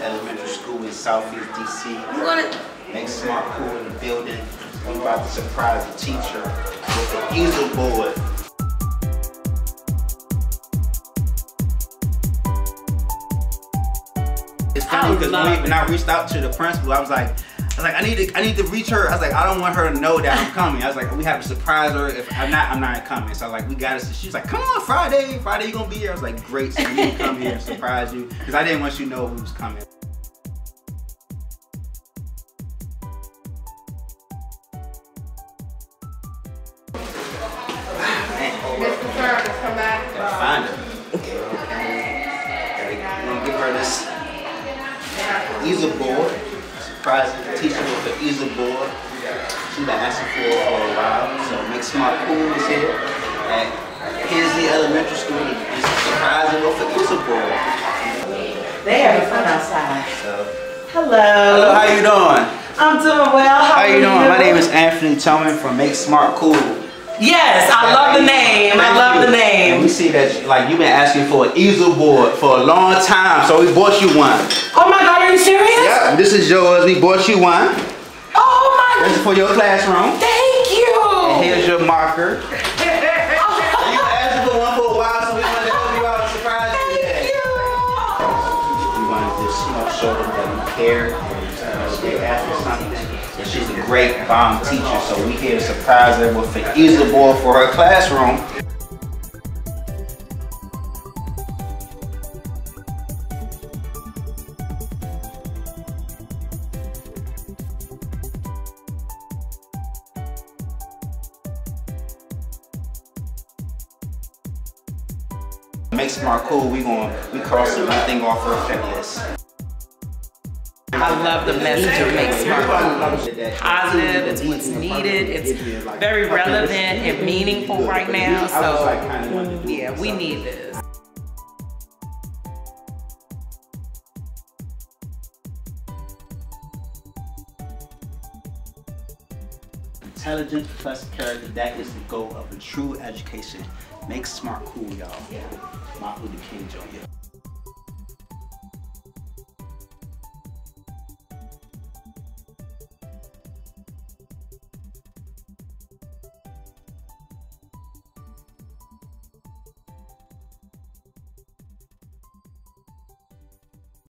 Hendley Elementary School in Southeast DC. Make Smart Cool in the building. We about to surprise the teacher with an easel board. It's funny because when I reached out to the principal, I was like, I need to reach her. I was like, I don't want her to know that I'm coming. I was like, we have to surprise her. If I'm not coming. So I was like, we got to. She was like, come on, Friday you gonna be here. I was like, great, so we can come here and surprise you because I didn't want you to know who was coming. Mr. Charles, come back. Find her. I'm gonna give her this easel board. Surprising the teacher with an easel board. She's been asking for a while. So Make Smart Cool is here at Hendley Elementary School. It's surprising with an easel board. They having fun outside. So. Hello. Hello. How you doing? I'm doing well. How are you doing? My name is Anthony Tilghman from Make Smart Cool. Yes, I love the name. I love the name. And we see that you've been asking for an easel board for a long time, so we bought you one. Oh my God, are you serious? Yeah, this is yours. We bought you one. Oh my God. This is for your classroom. Thank you. And here's your marker. You've been asking for one for a while, so we wanted to help you out and surprise you today. Thank you. We wanted to show them that we care. They're after something. And she's a great bomb teacher, so we here to surprise her with an easel board for her classroom. Make Smart Cool, we crossing one thing off her fit list. I love the message of Make Smart Cool. It's positive, it's what's needed, it's very relevant and meaningful right now, so yeah, we need this. Intelligence plus character, that is the goal of a true education. Make Smart Cool, y'all. Martin Luther King Jr.